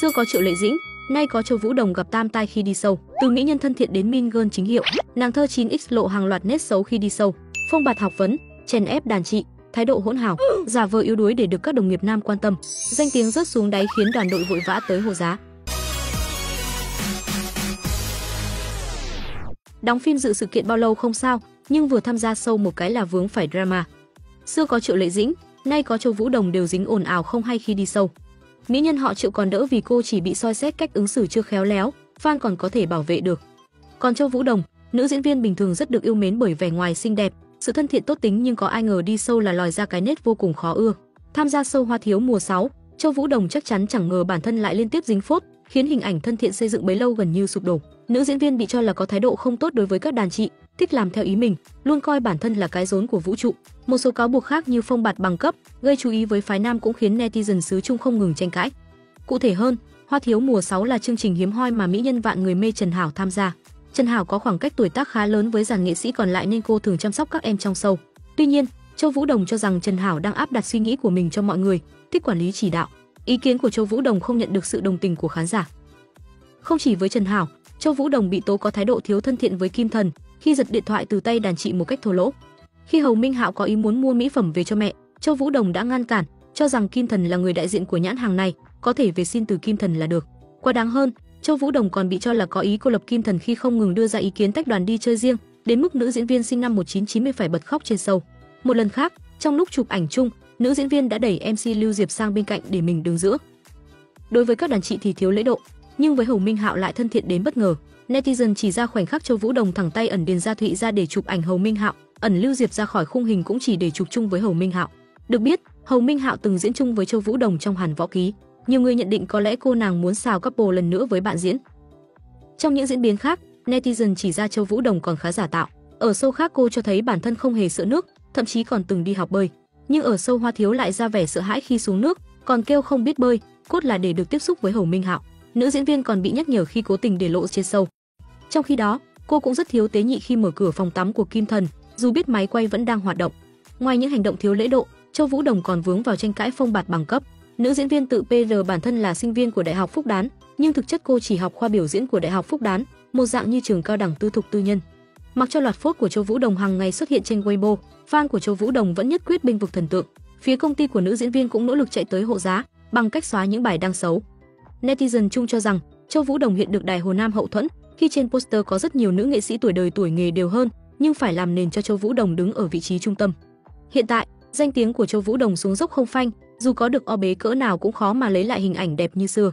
Xưa có Triệu Lệ Dĩnh, nay có Châu Vũ Đồng gặp tam tai khi đi sâu. Từ mỹ nhân thân thiện đến mean girl chính hiệu, nàng thơ 9X lộ hàng loạt nét xấu khi đi sâu. Phong bạt học vấn, chèn ép đàn chị, thái độ hỗn hào, giả vờ yếu đuối để được các đồng nghiệp nam quan tâm. Danh tiếng rớt xuống đáy khiến đoàn đội vội vã tới Hồ Giá. Đóng phim dự sự kiện bao lâu không sao, nhưng vừa tham gia show một cái là vướng phải drama. Xưa có Triệu Lệ Dĩnh, nay có Châu Vũ Đồng đều dính ồn ào không hay khi đi show. Mỹ nhân họ Triệu còn đỡ vì cô chỉ bị soi xét cách ứng xử chưa khéo léo, fan còn có thể bảo vệ được. Còn Châu Vũ Đồng, nữ diễn viên bình thường rất được yêu mến bởi vẻ ngoài xinh đẹp, sự thân thiện tốt tính, nhưng có ai ngờ đi show là lòi ra cái nết vô cùng khó ưa. Tham gia show Hoa Thiếu mùa 6, Châu Vũ Đồng chắc chắn chẳng ngờ bản thân lại liên tiếp dính phốt, khiến hình ảnh thân thiện xây dựng bấy lâu gần như sụp đổ. Nữ diễn viên bị cho là có thái độ không tốt đối với các đàn chị, thích làm theo ý mình, luôn coi bản thân là cái rốn của vũ trụ. Một số cáo buộc khác như phong bạt bằng cấp, gây chú ý với phái nam cũng khiến netizen xứ Trung không ngừng tranh cãi. Cụ thể hơn, Hoa Thiếu mùa 6 là chương trình hiếm hoi mà mỹ nhân vạn người mê Trần Hảo tham gia. Trần Hảo có khoảng cách tuổi tác khá lớn với dàn nghệ sĩ còn lại nên cô thường chăm sóc các em trong show. Tuy nhiên, Châu Vũ Đồng cho rằng Trần Hảo đang áp đặt suy nghĩ của mình cho mọi người, thích quản lý chỉ đạo. Ý kiến của Châu Vũ Đồng không nhận được sự đồng tình của khán giả. Không chỉ với Trần Hảo, Châu Vũ Đồng bị tố có thái độ thiếu thân thiện với Kim Thần khi giật điện thoại từ tay đàn chị một cách thô lỗ. Khi Hầu Minh Hạo có ý muốn mua mỹ phẩm về cho mẹ, Châu Vũ Đồng đã ngăn cản, cho rằng Kim Thần là người đại diện của nhãn hàng này, có thể về xin từ Kim Thần là được. Quá đáng hơn, Châu Vũ Đồng còn bị cho là có ý cô lập Kim Thần khi không ngừng đưa ra ý kiến tách đoàn đi chơi riêng, đến mức nữ diễn viên sinh năm 1990 phải bật khóc trên show. Một lần khác, trong lúc chụp ảnh chung, nữ diễn viên đã đẩy MC Lưu Diệp sang bên cạnh để mình đứng giữa. Đối với các đàn chị thì thiếu lễ độ, nhưng với Hầu Minh Hạo lại thân thiện đến bất ngờ. Netizen chỉ ra khoảnh khắc Châu Vũ Đồng thẳng tay ẩn Điền Gia Thụy ra để chụp ảnh Hầu Minh Hạo, ẩn Lưu Diệp ra khỏi khung hình cũng chỉ để chụp chung với Hầu Minh Hạo. Được biết, Hầu Minh Hạo từng diễn chung với Châu Vũ Đồng trong Hàn Võ Ký. Nhiều người nhận định có lẽ cô nàng muốn xào couple lần nữa với bạn diễn. Trong những diễn biến khác, netizen chỉ ra Châu Vũ Đồng còn khá giả tạo. Ở show khác cô cho thấy bản thân không hề sợ nước, thậm chí còn từng đi học bơi. Nhưng ở show Hoa Thiếu lại ra vẻ sợ hãi khi xuống nước, còn kêu không biết bơi, cốt là để được tiếp xúc với Hầu Minh Hạo. Nữ diễn viên còn bị nhắc nhở khi cố tình để lộ trên show. Trong khi đó, cô cũng rất thiếu tế nhị khi mở cửa phòng tắm của Kim Thần, dù biết máy quay vẫn đang hoạt động. Ngoài những hành động thiếu lễ độ, Châu Vũ Đồng còn vướng vào tranh cãi phong bạt bằng cấp. Nữ diễn viên tự PR bản thân là sinh viên của Đại học Phúc Đán, nhưng thực chất cô chỉ học khoa biểu diễn của Đại học Phúc Đán, một dạng như trường cao đẳng tư thục tư nhân. Mặc cho loạt phốt của Châu Vũ Đồng hàng ngày xuất hiện trên Weibo, fan của Châu Vũ Đồng vẫn nhất quyết bênh vực thần tượng. Phía công ty của nữ diễn viên cũng nỗ lực chạy tới hộ giá bằng cách xóa những bài đăng xấu. Netizen chung cho rằng Châu Vũ Đồng hiện được Đài Hồ Nam hậu thuẫn khi trên poster có rất nhiều nữ nghệ sĩ tuổi đời tuổi nghề đều hơn, nhưng phải làm nền cho Châu Vũ Đồng đứng ở vị trí trung tâm. Hiện tại, danh tiếng của Châu Vũ Đồng xuống dốc không phanh, dù có được o bế cỡ nào cũng khó mà lấy lại hình ảnh đẹp như xưa.